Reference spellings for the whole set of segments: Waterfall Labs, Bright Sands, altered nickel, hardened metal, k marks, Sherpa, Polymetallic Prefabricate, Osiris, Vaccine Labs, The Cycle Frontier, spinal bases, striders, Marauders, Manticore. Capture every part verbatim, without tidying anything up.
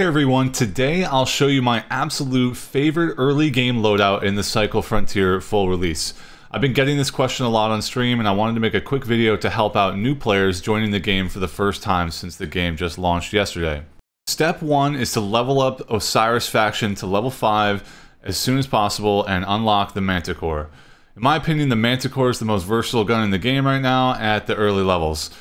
Hey everyone, today I'll show you my absolute favorite early game loadout in the Cycle Frontier full release. I've been getting this question a lot on stream and I wanted to make a quick video to help out new players joining the game for the first time since the game just launched yesterday. Step one is to level up Osiris faction to level five as soon as possible and unlock the Manticore. In my opinion, the Manticore is the most versatile gun in the game right now at the early levels.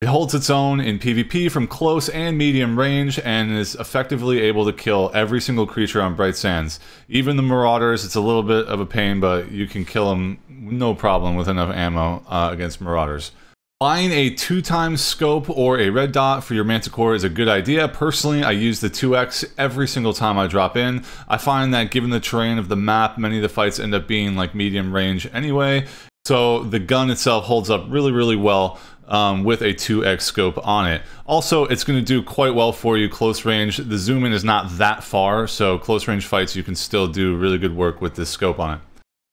It holds its own in PvP from close and medium range and is effectively able to kill every single creature on Bright Sands. Even the Marauders, it's a little bit of a pain, but you can kill them no problem with enough ammo uh, against Marauders. Buying a two times scope or a red dot for your Manticore is a good idea. Personally, I use the two X every single time I drop in. I find that given the terrain of the map, many of the fights end up being like medium range anyway. So the gun itself holds up really, really well um, with a two X scope on it. Also, it's going to do quite well for you close range. The zoom in is not that far, so close range fights, you can still do really good work with this scope on it.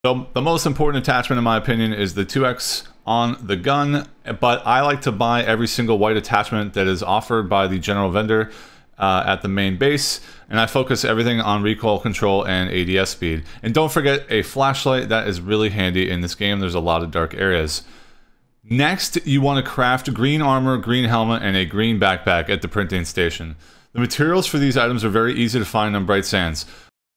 So the most important attachment, in my opinion, is the two X on the gun, but I like to buy every single white attachment that is offered by the general vendor Uh, at the main base, and I focus everything on recoil control and A D S speed. And don't forget a flashlight, that is really handy in this game. There's a lot of dark areas. Next, you want to craft green armor, green helmet, and a green backpack at the printing station. The materials for these items are very easy to find on Bright Sands.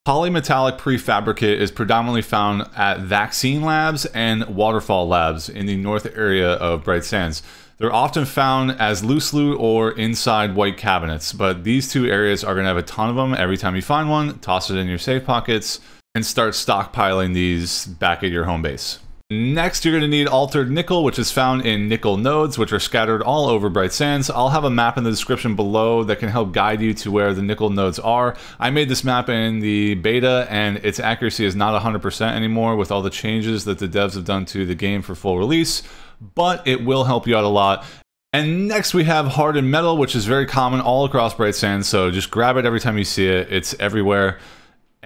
Polymetallic Prefabricate is predominantly found at Vaccine Labs and Waterfall Labs in the north area of Bright Sands. They're often found as loose loot or inside white cabinets, but these two areas are going to have a ton of them. Every time you find one, toss it in your safe pockets and start stockpiling these back at your home base. Next, you're going to need altered nickel, which is found in nickel nodes, which are scattered all over Bright Sands. I'll have a map in the description below that can help guide you to where the nickel nodes are. I made this map in the beta, and its accuracy is not one hundred percent anymore with all the changes that the devs have done to the game for full release, but it will help you out a lot. And next we have hardened metal, which is very common all across Bright Sands, so just grab it every time you see it. It's everywhere.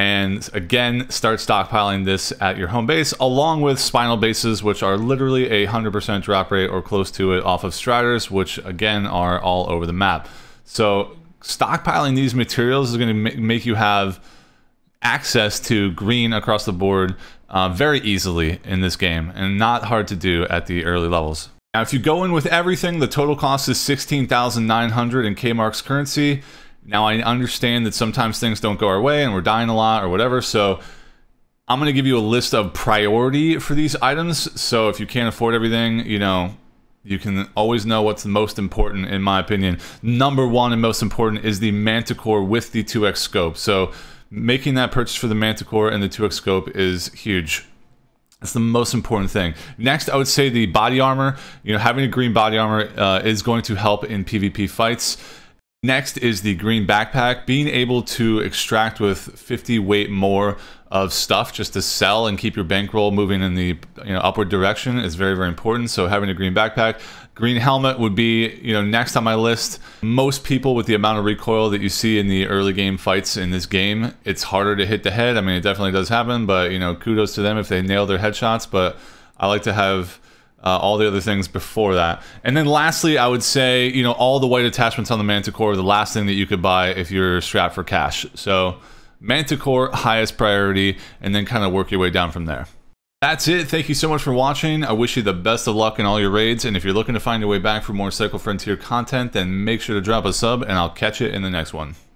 And again, start stockpiling this at your home base, along with spinal bases, which are literally a one hundred percent drop rate or close to it off of striders, which again are all over the map. So stockpiling these materials is going to make you have access to green across the board uh, very easily in this game, and not hard to do at the early levels. Now, if you go in with everything, the total cost is sixteen thousand nine hundred dollars in K marks currency. Now, I understand that sometimes things don't go our way and we're dying a lot or whatever, so I'm going to give you a list of priority for these items. So if you can't afford everything, you know, you can always know what's the most important, in my opinion. Number one and most important is the Manticore with the two X scope. So making that purchase for the Manticore and the two X scope is huge. That's the most important thing. Next, I would say the body armor. You know, having a green body armor uh, is going to help in PvP fights. Next is the green backpack. Being able to extract with fifty weight more of stuff just to sell and keep your bankroll moving in the you know upward direction is very, very important. So having a green backpack. Green helmet would be you know next on my list. Most people, with the amount of recoil that you see in the early game fights in this game, it's harder to hit the head. I mean, it definitely does happen, but you know kudos to them if they nail their headshots, but I like to have Uh, all the other things before that. And then lastly, I would say, you know, all the white attachments on the Manticore are the last thing that you could buy if you're strapped for cash. So Manticore, highest priority, and then kind of work your way down from there. That's it. Thank you so much for watching. I wish you the best of luck in all your raids. And if you're looking to find your way back for more Cycle Frontier content, then make sure to drop a sub, and I'll catch you in the next one.